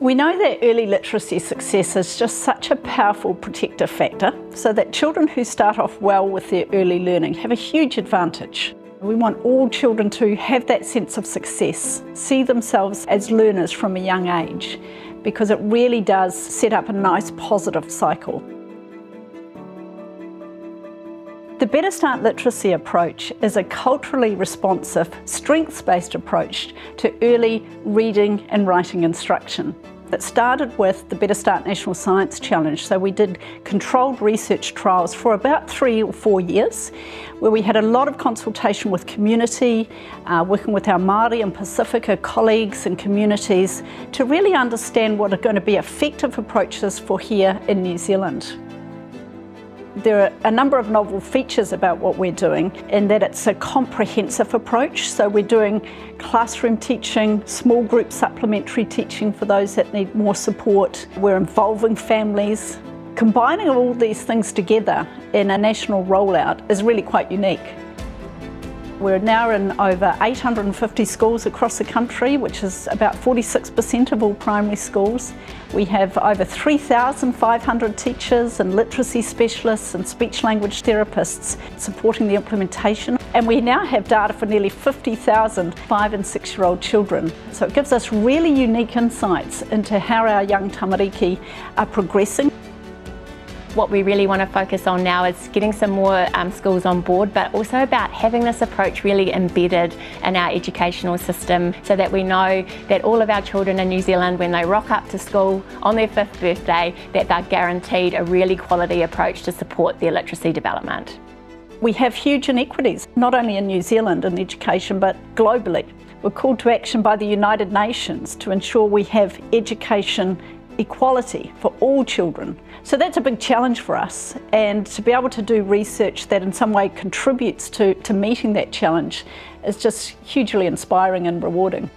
We know that early literacy success is just such a powerful protective factor, so that children who start off well with their early learning have a huge advantage. We want all children to have that sense of success, see themselves as learners from a young age, because it really does set up a nice positive cycle. The Better Start Literacy Approach is a culturally responsive, strengths-based approach to early reading and writing instruction. It started with the Better Start National Science Challenge, so we did controlled research trials for about 3 or 4 years, where we had a lot of consultation with community, working with our Māori and Pacifica colleagues and communities to really understand what are going to be effective approaches for here in New Zealand. There are a number of novel features about what we're doing in that it's a comprehensive approach. So we're doing classroom teaching, small group supplementary teaching for those that need more support. We're involving families. Combining all these things together in a national rollout is really quite unique. We're now in over 850 schools across the country, which is about 46% of all primary schools. We have over 3,500 teachers and literacy specialists and speech-language therapists supporting the implementation. And we now have data for nearly 50,000 5- and 6-year-old children. So it gives us really unique insights into how our young Tamariki are progressing. What we really want to focus on now is getting some more schools on board, but also about having this approach really embedded in our educational system, so that we know that all of our children in New Zealand, when they rock up to school on their 5th birthday, that they're guaranteed a really quality approach to support their literacy development. We have huge inequities, not only in New Zealand in education, but globally. We're called to action by the United Nations to ensure we have education equality for all children. So that's a big challenge for us, and to be able to do research that in some way contributes to meeting that challenge is just hugely inspiring and rewarding.